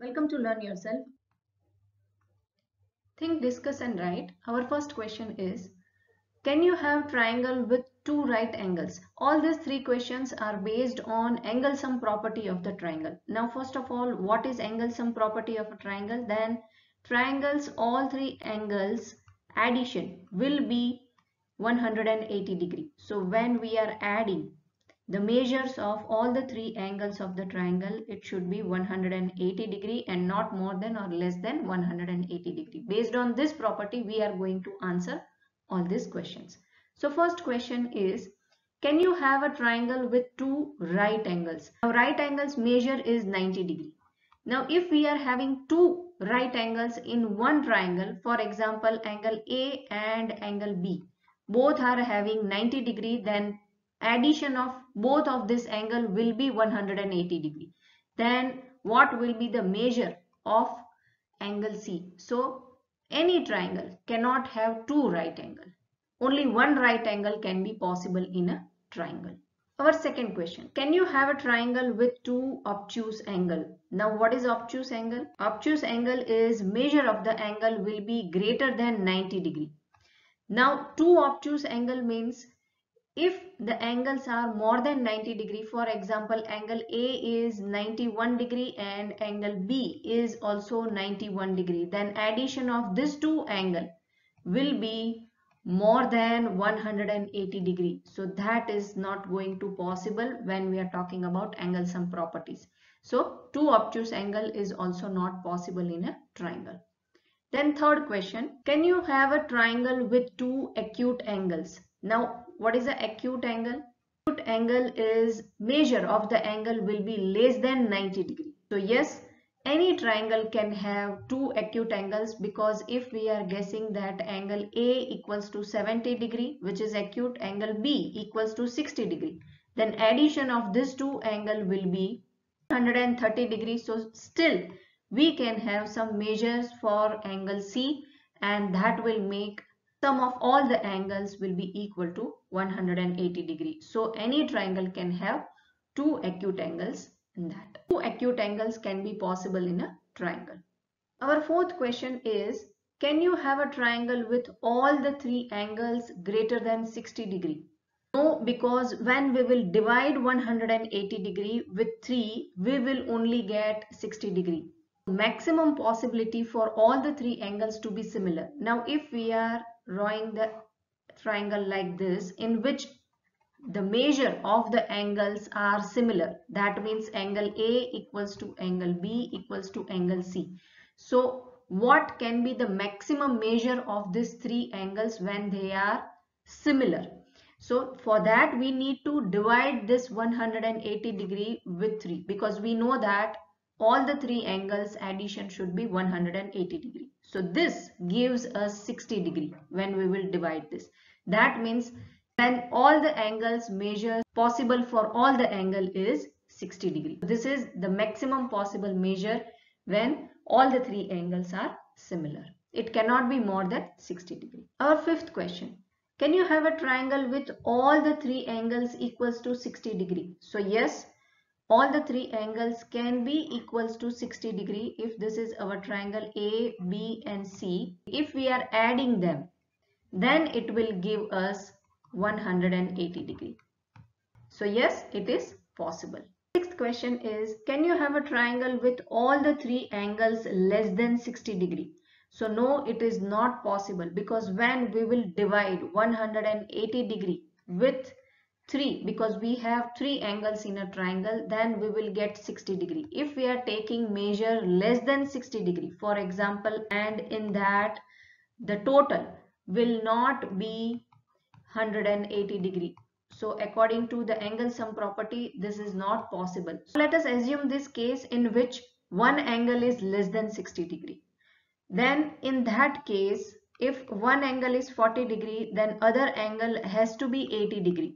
Welcome to Learn Yourself. Think, discuss and write. Our first question is, can you have triangle with two right angles? All these three questions are based on angle sum property of the triangle. Now first of all, what is angle sum property of a triangle? Then triangles, all three angles addition will be 180 degree. So when we are adding the measures of all the three angles of the triangle, it should be 180 degree and not more than or less than 180 degree. Based on this property, we are going to answer all these questions. So first question is, can you have a triangle with two right angles? Now right angles measure is 90 degree. Now if we are having two right angles in one triangle, for example angle A and angle B, both are having 90 degree, then addition of both of this angle will be 180 degree. Then what will be the measure of angle C? So any triangle cannot have two right angle. Only one right angle can be possible in a triangle. Our second question, can you have a triangle with two obtuse angle? Now what is obtuse angle? Obtuse angle is measure of the angle will be greater than 90 degree. Now two obtuse angle means if the angles are more than 90 degree, for example, angle A is 91 degree and angle B is also 91 degree, then addition of these two angles will be more than 180 degree. So that is not going to possible when we are talking about angle sum properties. So two obtuse angle is also not possible in a triangle. Then third question, can you have a triangle with two acute angles? Now, what is the acute angle? Acute angle is measure of the angle will be less than 90 degree. So yes, any triangle can have two acute angles, because if we are guessing that angle A equals to 70 degree, which is acute, angle B equals to 60 degree, then addition of this two angle will be 130 degree. So still we can have some measures for angle C, and that will make sum of all the angles will be equal to 180 degree. So any triangle can have two acute angles in that. Two acute angles can be possible in a triangle. Our fourth question is, can you have a triangle with all the three angles greater than 60 degree? No, because when we will divide 180 degree with 3, we will only get 60 degree. Maximum possibility for all the three angles to be similar. Now if we are drawing the triangle like this, in which the measure of the angles are similar, that means angle A equals to angle B equals to angle C. So what can be the maximum measure of these three angles when they are similar? So for that we need to divide this 180 degree with 3, because we know that all the three angles addition should be 180 degree. So this gives us 60 degree when we will divide this. That means when all the angles measure possible for all the angle is 60 degree. This is the maximum possible measure when all the three angles are similar. It cannot be more than 60 degree. Our fifth question, can you have a triangle with all the three angles equals to 60 degree? So yes, all the three angles can be equals to 60 degree if this is our triangle A, B and C. If we are adding them, then it will give us 180 degree. So yes, it is possible. Sixth question is, can you have a triangle with all the three angles less than 60 degree? So no, it is not possible, because when we will divide 180 degree with 3, because we have three angles in a triangle, then we will get 60 degree. If we are taking measure less than 60 degree, for example, and in that the total will not be 180 degree. So according to the angle sum property, this is not possible. So let us assume this case in which one angle is less than 60 degree. Then in that case, if one angle is 40 degree, then other angle has to be 80 degree.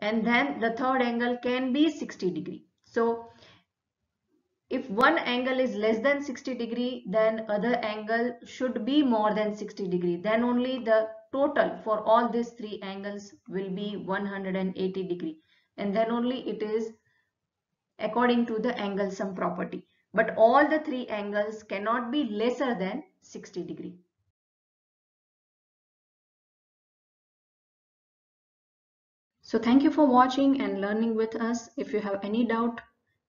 And then the third angle can be 60 degree. So if one angle is less than 60 degree, then other angle should be more than 60 degree. Then only the total for all these three angles will be 180 degree. And then only it is according to the angle sum property. but all the three angles cannot be lesser than 60 degree. So thank you for watching and learning with us. If you have any doubt,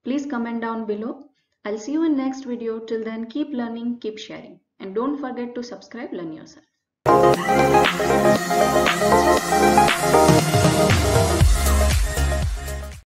please comment down below. I'll see you in next video. Till then, keep learning, keep sharing, and don't forget to subscribe, Learn Yourself.